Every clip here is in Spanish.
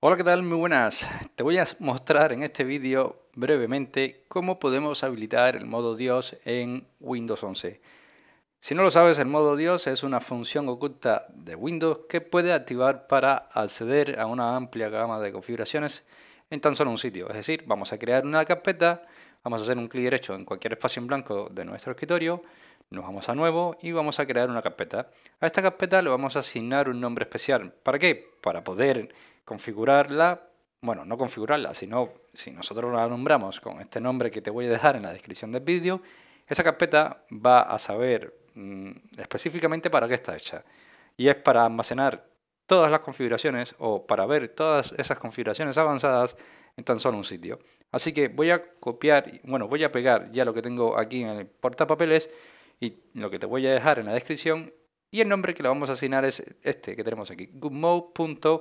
Hola, ¿qué tal? Muy buenas. Te voy a mostrar en este vídeo brevemente cómo podemos habilitar el modo Dios en Windows 11. Si no lo sabes, el modo Dios es una función oculta de Windows que puede activar para acceder a una amplia gama de configuraciones en tan solo un sitio. Es decir, vamos a crear una carpeta, vamos a hacer un clic derecho en cualquier espacio en blanco de nuestro escritorio, nos vamos a Nuevo y vamos a crear una carpeta. A esta carpeta le vamos a asignar un nombre especial. ¿Para qué? Para poder configurarla, bueno, no configurarla, sino si nosotros la nombramos con este nombre que te voy a dejar en la descripción del vídeo, esa carpeta va a saber específicamente para qué está hecha. Y es para almacenar todas las configuraciones o para ver todas esas configuraciones avanzadas en tan solo un sitio. Así que voy a copiar, bueno, voy a pegar ya lo que tengo aquí en el portapapeles y lo que te voy a dejar en la descripción. Y el nombre que le vamos a asignar es este que tenemos aquí, goodmode.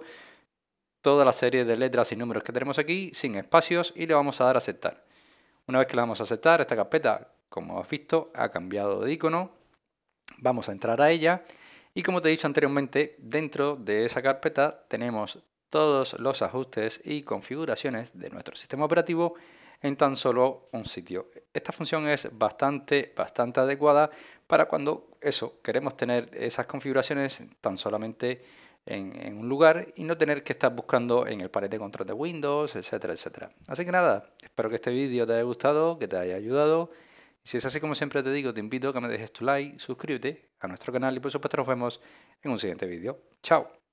Toda la serie de letras y números que tenemos aquí, sin espacios, y le vamos a dar a aceptar. Una vez que le damos a aceptar, esta carpeta, como has visto, ha cambiado de icono. Vamos a entrar a ella y, como te he dicho anteriormente, dentro de esa carpeta tenemos todos los ajustes y configuraciones de nuestro sistema operativo en tan solo un sitio. Esta función es bastante adecuada para cuando eso queremos tener esas configuraciones tan solamente en un lugar y no tener que estar buscando en el panel de control de Windows, etcétera, etcétera. Así que nada, espero que este vídeo te haya gustado, que te haya ayudado. Y si es así, como siempre te digo, te invito a que me dejes tu like, suscríbete a nuestro canal y por supuesto nos vemos en un siguiente vídeo. ¡Chao!